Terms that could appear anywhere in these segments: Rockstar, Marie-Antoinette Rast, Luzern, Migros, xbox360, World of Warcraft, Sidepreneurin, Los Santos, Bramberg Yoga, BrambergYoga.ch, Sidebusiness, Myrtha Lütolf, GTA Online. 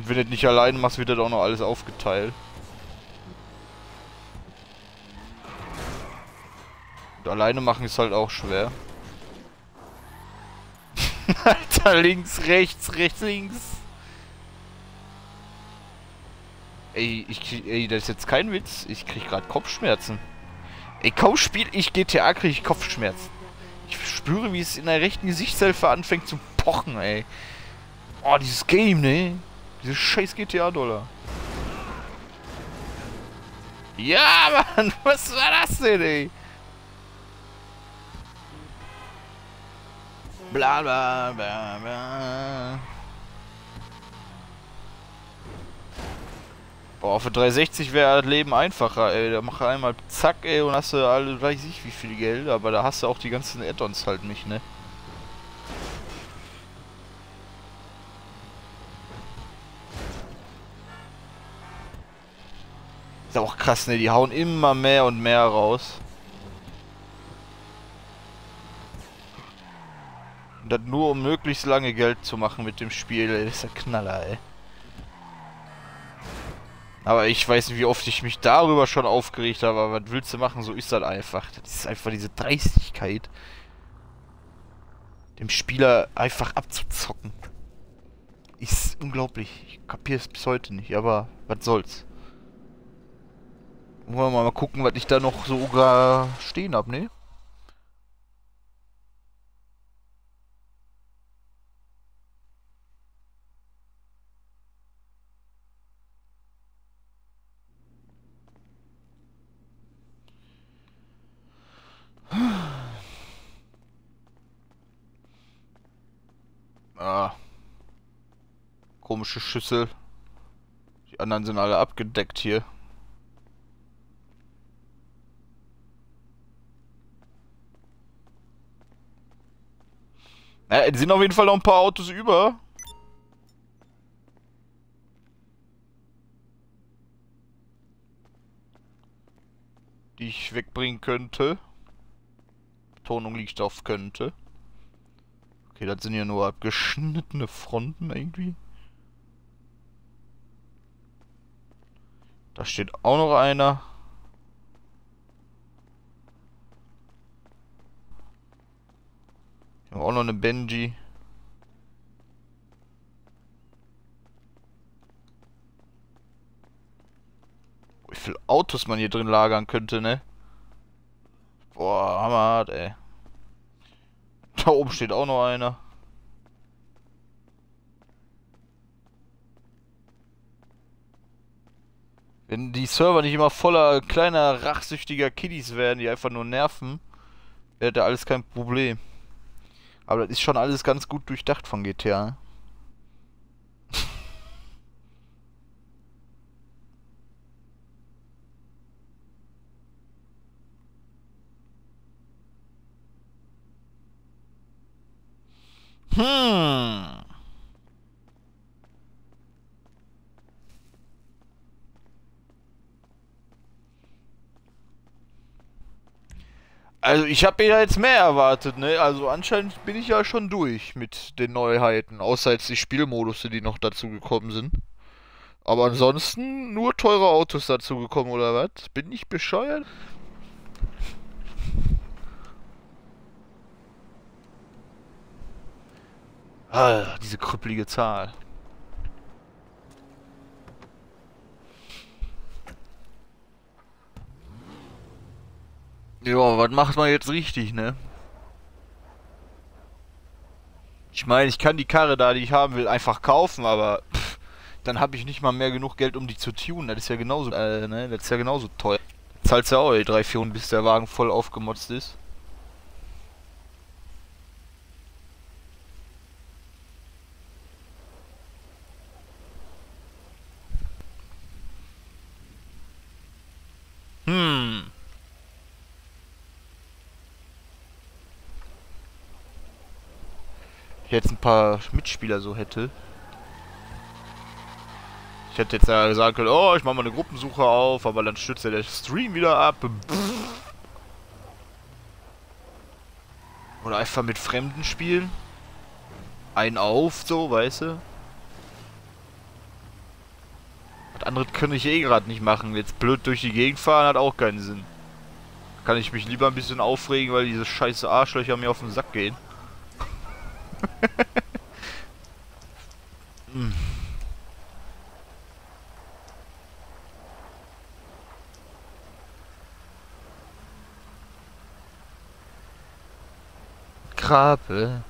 Und wenn du nicht allein machst, wird das auch noch alles aufgeteilt. Und alleine machen ist halt auch schwer. Alter, links, rechts, rechts, links. Ey, ey, das ist jetzt kein Witz. Ich krieg gerade Kopfschmerzen. Ey, kaum spiel ich GTA, krieg ich Kopfschmerzen. Ich spüre, wie es in der rechten Gesichtshälfte anfängt zu pochen, ey. Oh, dieses Game, ne? Diese scheiß GTA-Dollar. Ja, Mann, was war das denn, ey? Bla, bla, bla, bla. Boah, für 360 wäre das Leben einfacher, ey. Da mach einmal zack, ey, und hast du alle, weiß ich wie viel Geld, aber da hast du auch die ganzen Add-ons halt nicht, ne? Ist auch krass, ne? Die hauen immer mehr und mehr raus. Und das nur, um möglichst lange Geld zu machen mit dem Spiel, ey. Das ist der Knaller, ey. Aber ich weiß nicht, wie oft ich mich darüber schon aufgeregt habe, aber was willst du machen? So ist das einfach. Das ist einfach diese Dreistigkeit, dem Spieler einfach abzuzocken. Ist unglaublich. Ich kapiere es bis heute nicht, aber was soll's. Wollen wir mal gucken, was ich da noch sogar stehen habe, ne? Ah. Komische Schüssel. Die anderen sind alle abgedeckt hier. Naja, sind auf jeden Fall noch ein paar Autos über. Die ich wegbringen könnte. Betonung liegt auf könnte. Okay, das sind ja nur abgeschnittene Fronten irgendwie. Da steht auch noch einer. Wir haben auch noch eine Benji. Wie viele Autos man hier drin lagern könnte, ne? Boah, hammerhart, ey. Da oben steht auch noch einer. Wenn die Server nicht immer voller kleiner, rachsüchtiger Kiddies wären, die einfach nur nerven, wäre da alles kein Problem. Aber das ist schon alles ganz gut durchdacht von GTA. Also ich habe ja jetzt mehr erwartet, ne? Also anscheinend bin ich ja schon durch mit den Neuheiten, außer jetzt die Spielmodus, die noch dazu gekommen sind. Aber ansonsten nur teure Autos dazu gekommen, oder was? Bin ich bescheuert? Ah, diese krüppelige Zahl. Ja, was macht man jetzt richtig, ne? Ich meine, ich kann die Karre da, die ich haben will, einfach kaufen, aber pff, dann habe ich nicht mal mehr genug Geld, um die zu tunen. Das ist ja genauso, ne? Das ist ja genauso teuer. Zahlst ja auch 300, 400, bis der Wagen voll aufgemotzt ist. Jetzt ein paar Mitspieler so hätte. Ich hätte jetzt ja gesagt, oh, ich mache mal eine Gruppensuche auf, aber dann stürzt ja der Stream wieder ab. Oder einfach mit Fremden spielen. Einen auf, so, weißt du. Das andere kann ich eh gerade nicht machen. Jetzt blöd durch die Gegend fahren hat auch keinen Sinn. Kann ich mich lieber ein bisschen aufregen, weil diese scheiße Arschlöcher mir auf den Sack gehen. Hm. Krabbe.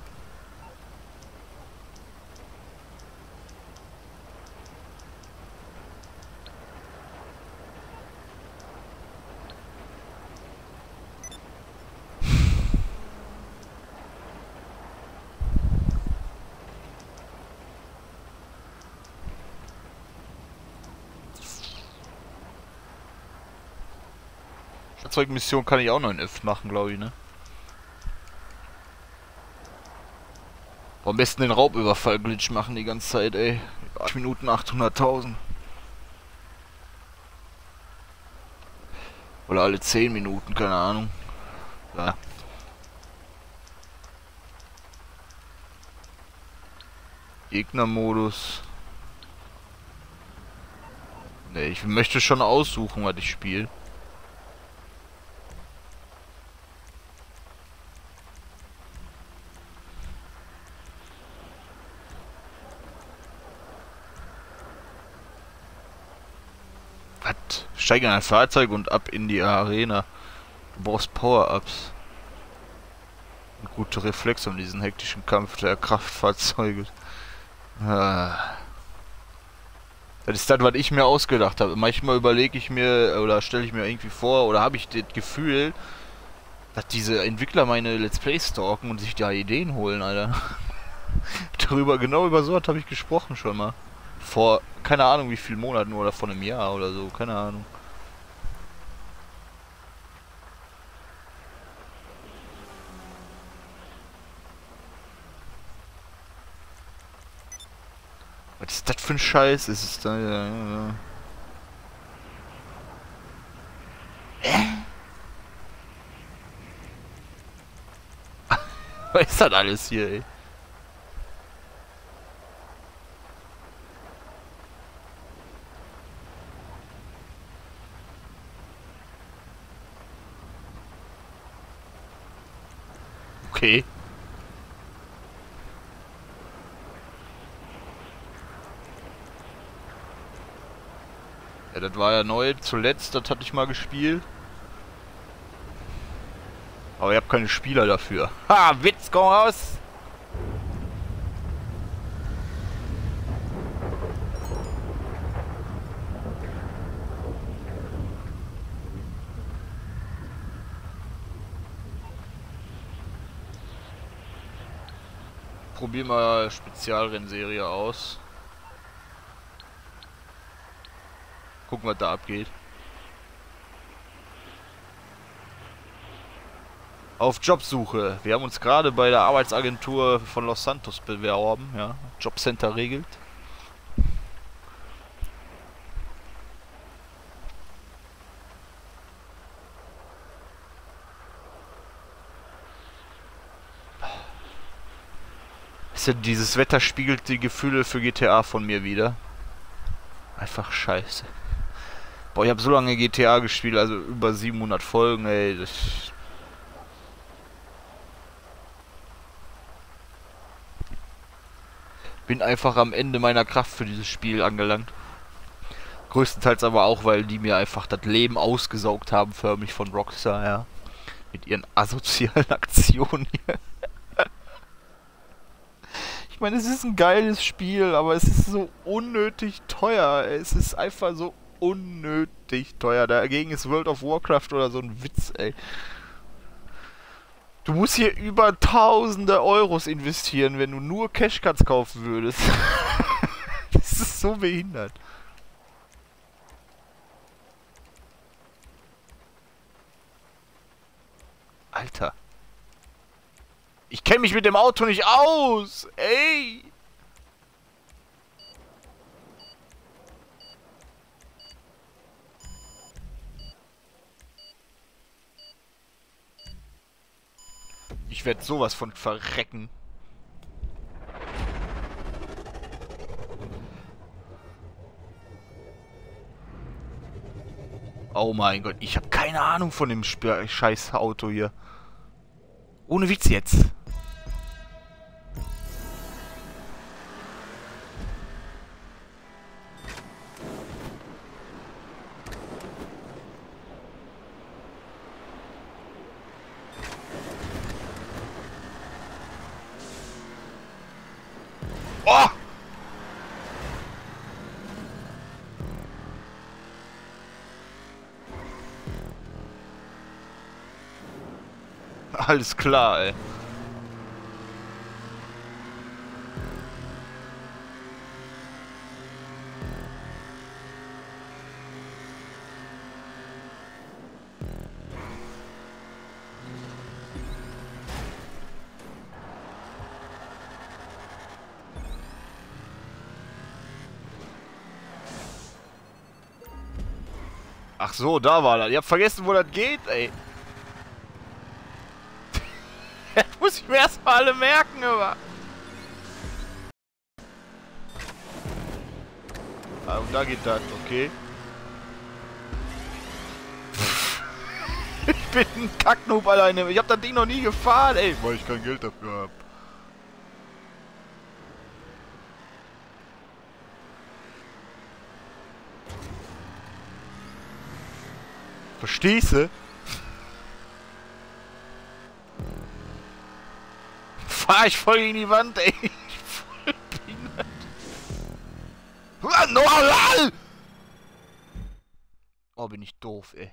Fahrzeugmission kann ich auch noch in F machen, glaube ich, ne? Am besten den Raubüberfall-Glitch machen die ganze Zeit, ey. 8 Minuten 800.000. Oder alle 10 Minuten, keine Ahnung. Ja. Gegnermodus. Ne, ich möchte schon aussuchen, was ich spiele. Steig in ein Fahrzeug und ab in die Arena. Du brauchst Power-Ups. Und gute Reflexe um diesen hektischen Kampf der Kraftfahrzeuge. Ah. Das ist das, was ich mir ausgedacht habe. Manchmal überlege ich mir oder stelle ich mir irgendwie vor oder habe ich das Gefühl, dass diese Entwickler meine Let's Plays stalken und sich da Ideen holen, Alter. Darüber, genau über so was habe ich gesprochen schon mal. Vor, keine Ahnung wie vielen Monaten oder vor einem Jahr oder so, keine Ahnung. Was ist das für ein Scheiß? Ist es da... Ja. Was ist das alles hier, ey? Okay. Ja, das war ja neu zuletzt, das hatte ich mal gespielt. Aber ich habe keine Spieler dafür. Ha, Witz, komm raus! Probier mal Spezialrennserie aus. Gucken, was da abgeht. Auf Jobsuche. Wir haben uns gerade bei der Arbeitsagentur von Los Santos beworben. Ja. Jobcenter regelt. Dieses Wetter spiegelt die Gefühle für GTA von mir wieder. Einfach scheiße. Boah, ich habe so lange GTA gespielt, also über 700 Folgen, ey. Das bin einfach am Ende meiner Kraft für dieses Spiel angelangt. Größtenteils aber auch, weil die mir einfach das Leben ausgesaugt haben, förmlich von Rockstar, ja. Mit ihren asozialen Aktionen hier. Ich meine, es ist ein geiles Spiel, aber es ist so unnötig teuer. Es ist einfach so unnötig teuer. Dagegen ist World of Warcraft oder so ein Witz, ey. Du musst hier über tausende Euros investieren, wenn du nur Cashcards kaufen würdest. Das ist so behindert. Alter. Ich kenne mich mit dem Auto nicht aus, ey! Ich werde sowas von verrecken. Oh mein Gott, ich habe keine Ahnung von dem scheiß Auto hier. Ohne Witz jetzt. Oh! Alles klar, ey. Ach so, da war das. Ich hab vergessen, wo das geht, ey. Das muss ich mir erstmal alle merken, aber. Ah, und da geht das, okay. Ich bin ein Kacknoob alleine. Ich hab das Ding noch nie gefahren, ey. Weil ich kein Geld dafür hab. Verstehst du? Fahr ich voll gegen die Wand, ey. Ich voll behindert. No, lol! Oh, bin ich doof, ey.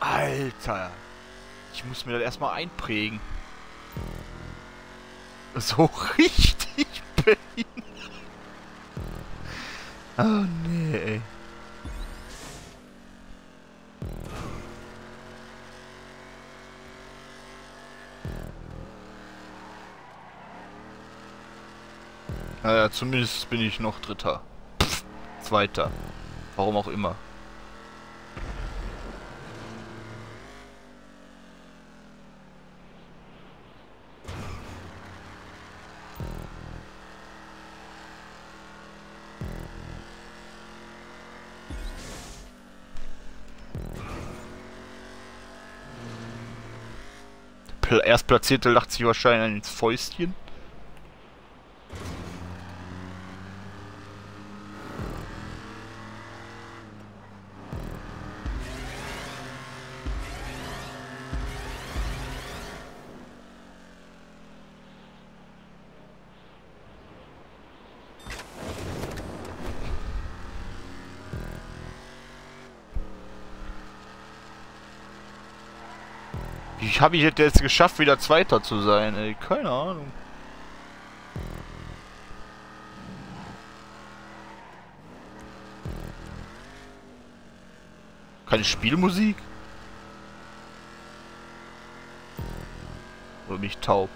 Alter. Ich muss mir das erstmal einprägen. So richtig behindert. Oh nee, ey. Naja, zumindest bin ich noch Dritter. Pff, Zweiter. Warum auch immer. Erstplatzierte lacht sich wahrscheinlich ins Fäustchen. Habe ich jetzt geschafft, wieder Zweiter zu sein, ey. Keine Ahnung. Keine Spielmusik? Oder bin ich taub?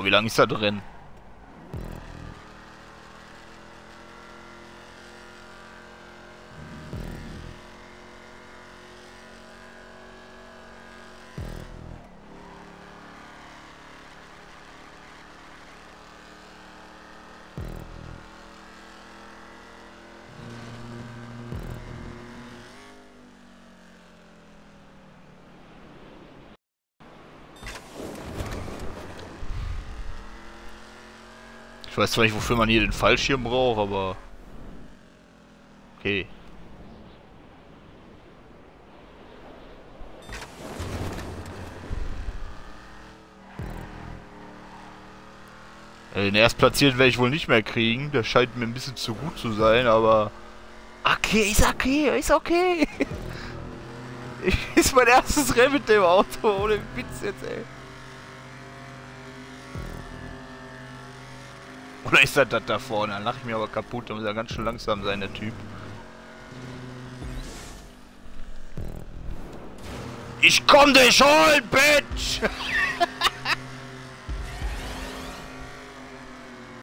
Wie lange ist da drin? Ich weiß zwar nicht, wofür man hier den Fallschirm braucht, aber... Okay. Den Erstplatzierten werde ich wohl nicht mehr kriegen. Der scheint mir ein bisschen zu gut zu sein, aber... Okay, ist okay, ist okay. Ist mein erstes Rennen mit dem Auto, ohne Witz jetzt, ey. Oder ist das da vorne? Dann lache ich mir aber kaputt. Da muss er ganz schön langsam sein, der Typ. Ich komm dich holen, Bitch!